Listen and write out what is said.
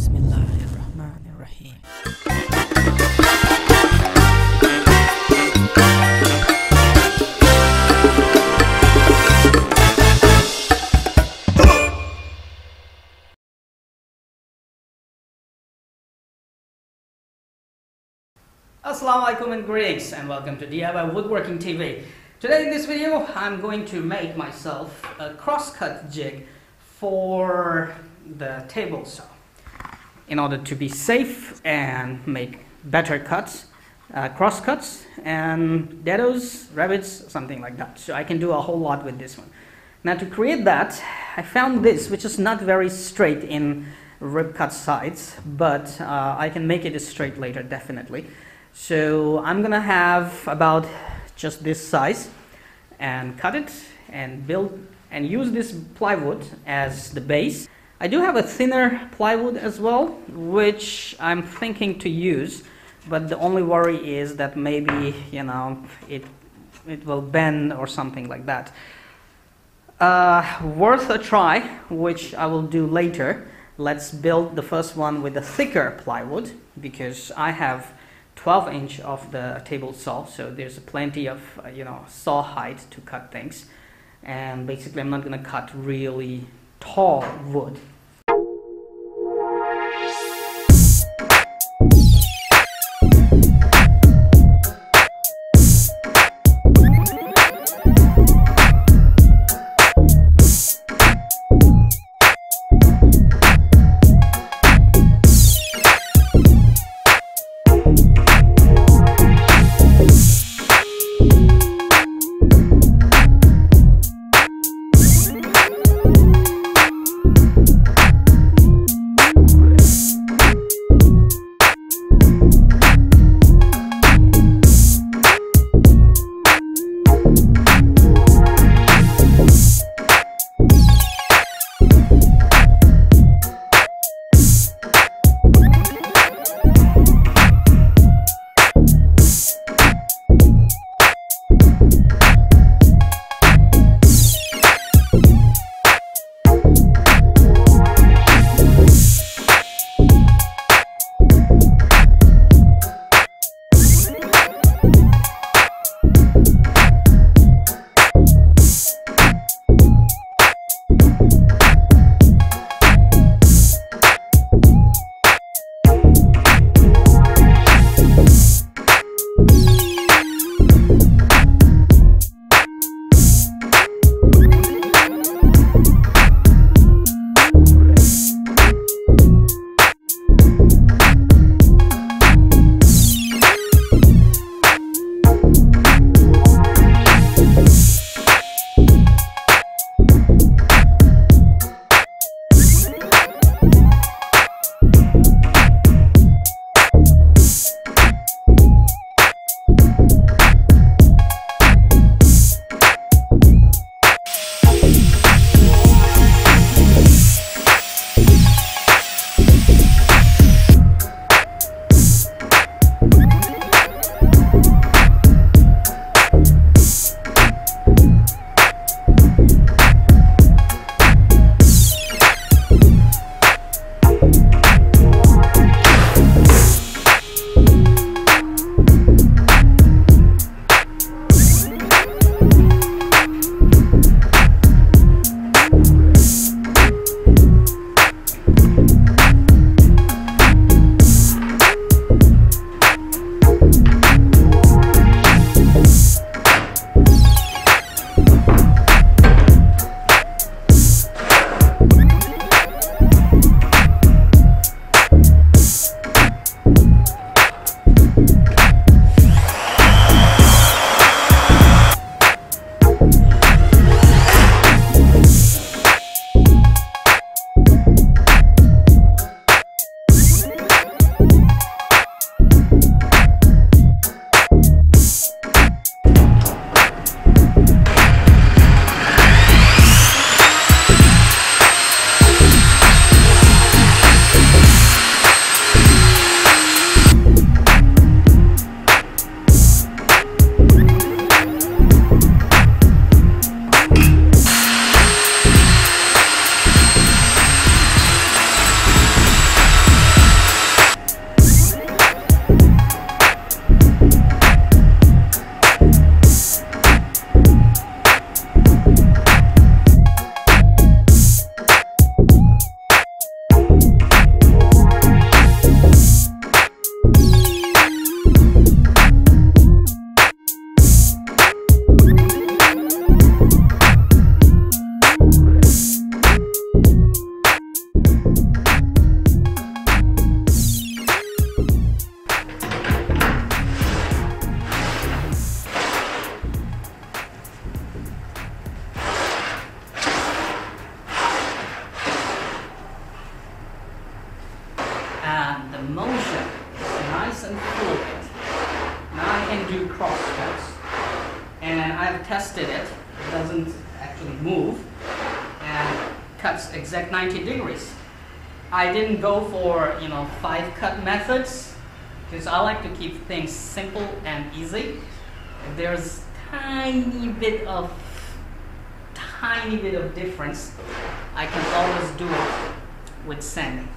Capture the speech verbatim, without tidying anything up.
Bismillahirrahmanirrahim. Assalamu alaikum and greetings, and welcome to D I Y Woodworking T V. Today in this video I'm going to make myself a crosscut jig for the table saw. In order to be safe and make better cuts, uh, cross cuts and dedos, rabbits, something like that. So I can do a whole lot with this one. Now to create that, I found this, which is not very straight in rib cut sides, but uh, I can make it straight later, definitely. So I'm gonna have about just this size and cut it and build and use this plywood as the base. I do have a thinner plywood as well, which I'm thinking to use, but the only worry is that maybe, you know, it it will bend or something like that. Uh, worth a try, which I will do later. Let's build the first one with a thicker plywood, because I have twelve inch of the table saw, so there's plenty of, you know, saw height to cut things. And basically I'm not gonna cut really tall wood. Thank you. and the motion is nice and fluid. Now I can do cross cuts, and I've tested it. It doesn't actually move and cuts exact ninety degrees. I didn't go for, you know, five cut methods, because I like to keep things simple and easy. If there's tiny bit of tiny bit of difference, I can always do it with sanding.